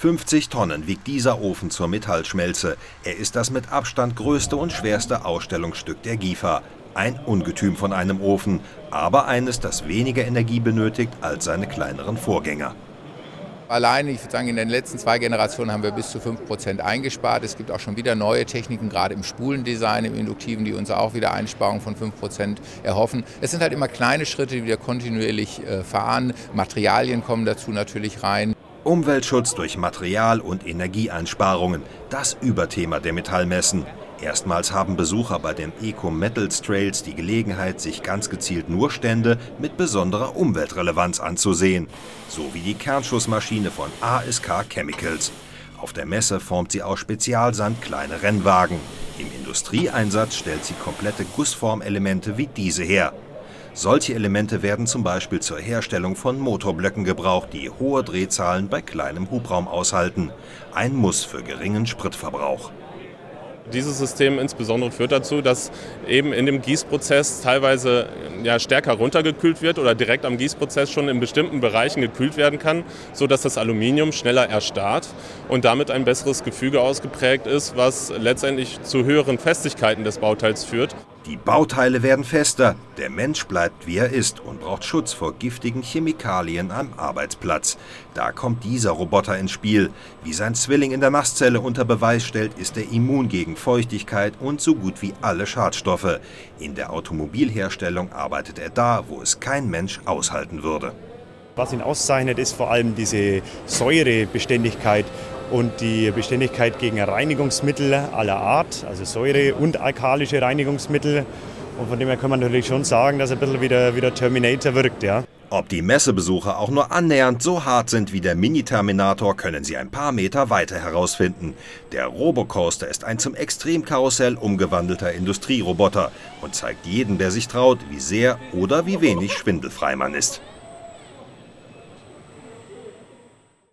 50 Tonnen wiegt dieser Ofen zur Metallschmelze. Er ist das mit Abstand größte und schwerste Ausstellungsstück der GIFA. Ein Ungetüm von einem Ofen, aber eines, das weniger Energie benötigt als seine kleineren Vorgänger. Allein, ich würde sagen, in den letzten 2 Generationen haben wir bis zu 5% eingespart. Es gibt auch schon wieder neue Techniken, gerade im Spulendesign, im Induktiven, die uns auch wieder Einsparungen von 5% erhoffen. Es sind halt immer kleine Schritte, die wir kontinuierlich fahren. Materialien kommen dazu natürlich rein. Umweltschutz durch Material- und Energieeinsparungen, das Überthema der Metallmessen. Erstmals haben Besucher bei den Eco Metals Trails die Gelegenheit, sich ganz gezielt nur Stände mit besonderer Umweltrelevanz anzusehen. So wie die Kernschussmaschine von ASK Chemicals. Auf der Messe formt sie aus Spezialsand kleine Rennwagen. Im Industrieeinsatz stellt sie komplette Gussformelemente wie diese her. Solche Elemente werden zum Beispiel zur Herstellung von Motorblöcken gebraucht, die hohe Drehzahlen bei kleinem Hubraum aushalten. Ein Muss für geringen Spritverbrauch. Dieses System insbesondere führt dazu, dass eben in dem Gießprozess teilweise stärker runtergekühlt wird oder direkt am Gießprozess schon in bestimmten Bereichen gekühlt werden kann, sodass das Aluminium schneller erstarrt und damit ein besseres Gefüge ausgeprägt ist, was letztendlich zu höheren Festigkeiten des Bauteils führt. Die Bauteile werden fester, der Mensch bleibt wie er ist und braucht Schutz vor giftigen Chemikalien am Arbeitsplatz. Da kommt dieser Roboter ins Spiel. Wie sein Zwilling in der Mastzelle unter Beweis stellt, ist er immun gegen Feuchtigkeit und so gut wie alle Schadstoffe. In der Automobilherstellung arbeitet er da, wo es kein Mensch aushalten würde. Was ihn auszeichnet, ist vor allem diese Säurebeständigkeit und die Beständigkeit gegen Reinigungsmittel aller Art, also Säure- und alkalische Reinigungsmittel. Und von dem her kann man natürlich schon sagen, dass er ein bisschen wie der Terminator wirkt, ja. Ob die Messebesucher auch nur annähernd so hart sind wie der Mini-Terminator, können sie ein paar Meter weiter herausfinden. Der Robocoaster ist ein zum Extremkarussell umgewandelter Industrieroboter und zeigt jedem, der sich traut, wie sehr oder wie wenig schwindelfrei man ist.